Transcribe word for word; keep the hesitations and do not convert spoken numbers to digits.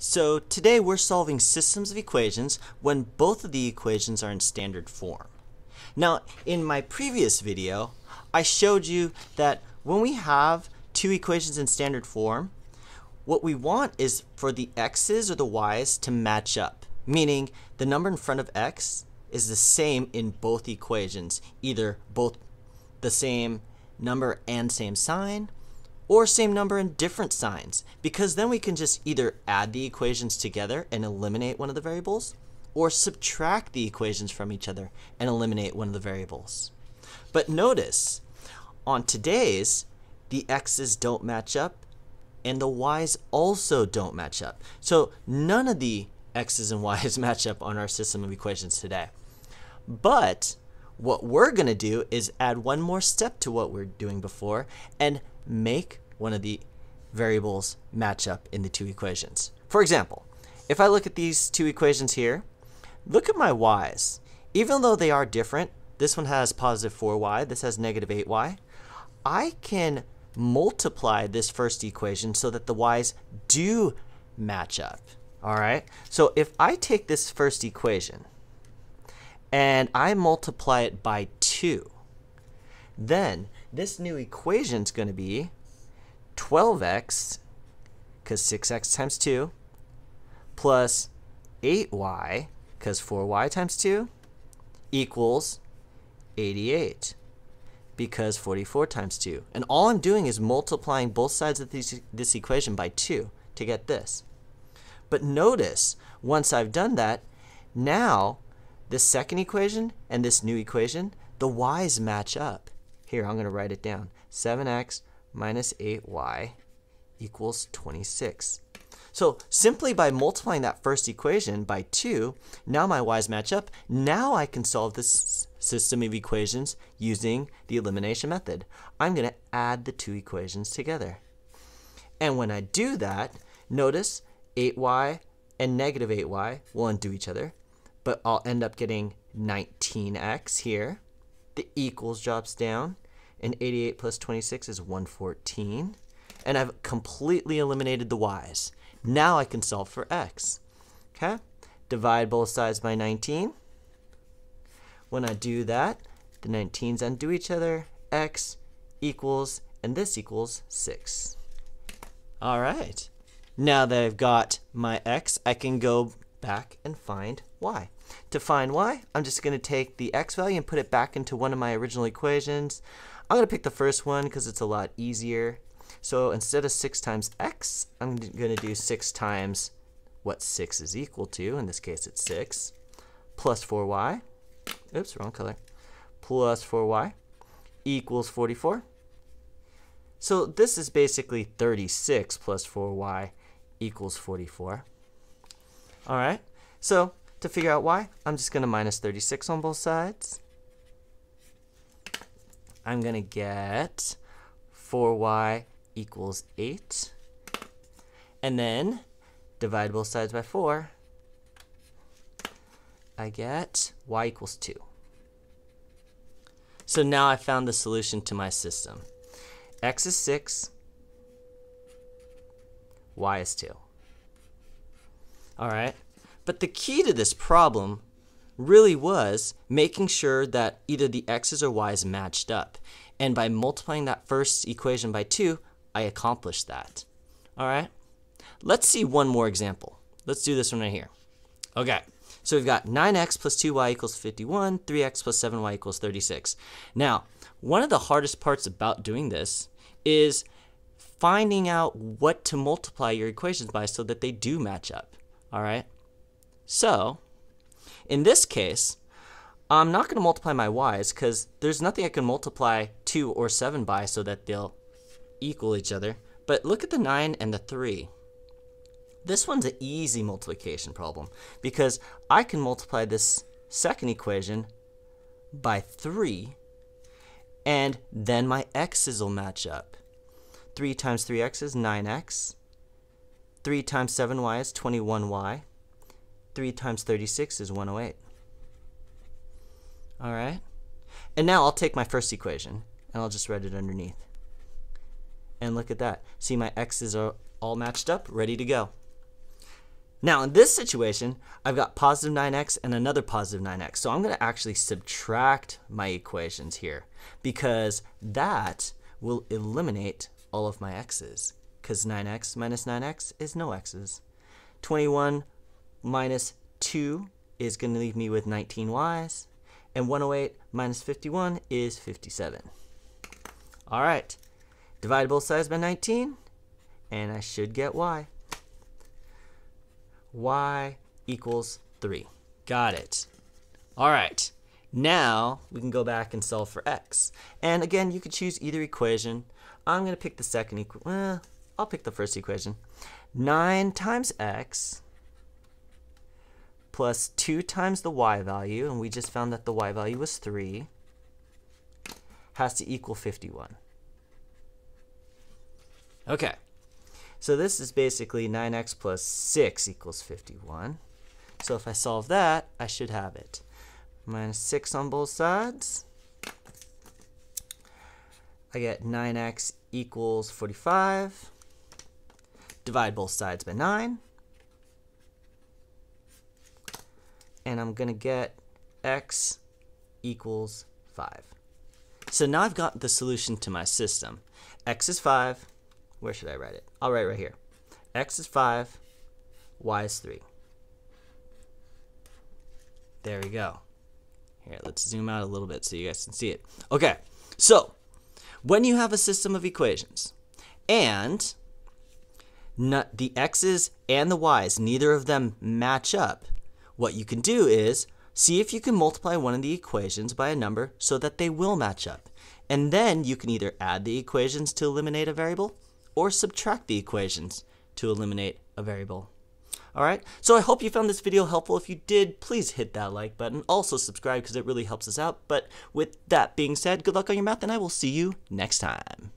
So today we're solving systems of equations when both of the equations are in standard form. Now, in my previous video, I showed you that when we have two equations in standard form, what we want is for the x's or the y's to match up, meaning the number in front of x is the same in both equations, either both the same number and same sign, or same number and different signs, because then we can just either add the equations together and eliminate one of the variables, or subtract the equations from each other and eliminate one of the variables. But notice, on today's, the x's don't match up and the y's also don't match up. So none of the x's and y's match up on our system of equations today. But what we're gonna do is add one more step to what we're doing before and make one of the variables match up in the two equations. For example, if I look at these two equations here, look at my y's. Even though they are different, this one has positive four y, this has negative eight y, I can multiply this first equation so that the y's do match up. All right, so if I take this first equation and I multiply it by two, then this new equation is going to be twelve x, because six x times two, plus eight y, because four y times two, equals eighty-eight, because forty-four times two. And all I'm doing is multiplying both sides of this, this equation by two to get this. But notice, once I've done that, now this second equation and this new equation, the y's match up. Here, I'm going to write it down. seven x minus eight y equals twenty-six. So simply by multiplying that first equation by two, now my y's match up. Now I can solve this system of equations using the elimination method. I'm going to add the two equations together. And when I do that, notice eight y and negative eight y will undo each other, but I'll end up getting nineteen x here. The equals drops down, and eighty-eight plus twenty-six is one hundred fourteen. And I've completely eliminated the y's. Now I can solve for x. Okay? Divide both sides by nineteen. When I do that, the nineteens undo each other. X equals, and this equals six. All right. Now that I've got my x, I can go back and find y. To find y, I'm just going to take the x value and put it back into one of my original equations. I'm going to pick the first one because it's a lot easier. So instead of six times x, I'm going to do six times what six is equal to. In this case, it's six. Plus four y. Oops, wrong color. Plus four y equals forty-four. So this is basically thirty-six plus four y equals forty-four. All right. So to figure out y, I'm just going to minus thirty-six on both sides. I'm going to get four y equals eight. And then divide both sides by four. I get y equals two. So now I found the solution to my system. X is six. Y is two. All right. But the key to this problem really was making sure that either the x's or y's matched up. And by multiplying that first equation by two, I accomplished that. All right? Let's see one more example. Let's do this one right here. Okay. So we've got nine x plus two y equals fifty-one, three x plus seven y equals thirty-six. Now, one of the hardest parts about doing this is finding out what to multiply your equations by so that they do match up. All right? So, in this case, I'm not going to multiply my y's because there's nothing I can multiply two or seven by so that they'll equal each other. But look at the nine and the three. This one's an easy multiplication problem because I can multiply this second equation by three, and then my x's will match up. three times three x is nine x. three times seven y is twenty-one y. three times thirty-six is one hundred eight. All right? And now I'll take my first equation, and I'll just write it underneath. And look at that. See, my x's are all matched up, ready to go. Now in this situation, I've got positive nine x and another positive nine x. So I'm going to actually subtract my equations here because that will eliminate all of my x's, because nine x minus nine x is no x's. twenty-one minus two is going to leave me with nineteen y's, and one oh eight minus fifty-one is fifty-seven. All right, divide both sides by nineteen, and I should get y. y equals three. Got it. All right, now we can go back and solve for x. And again, you could choose either equation. I'm going to pick the second equation. Well, I'll pick the first equation. nine times x plus two times the y value, and we just found that the y value was three, has to equal fifty-one. Okay, so this is basically nine x plus six equals fifty-one. So if I solve that, I should have it. Minus six on both sides. I get nine x equals forty-five. Divide both sides by nine. And I'm going to get x equals five. So now I've got the solution to my system. X is five. Where should I write it? I'll write right here. X is five. Y is three. There we go. Here, let's zoom out a little bit so you guys can see it. Okay, so when you have a system of equations and not the x's and the y's, neither of them match up, what you can do is see if you can multiply one of the equations by a number so that they will match up. And then you can either add the equations to eliminate a variable or subtract the equations to eliminate a variable. All right, so I hope you found this video helpful. If you did, please hit that like button. Also subscribe because it really helps us out. But with that being said, good luck on your math, and I will see you next time.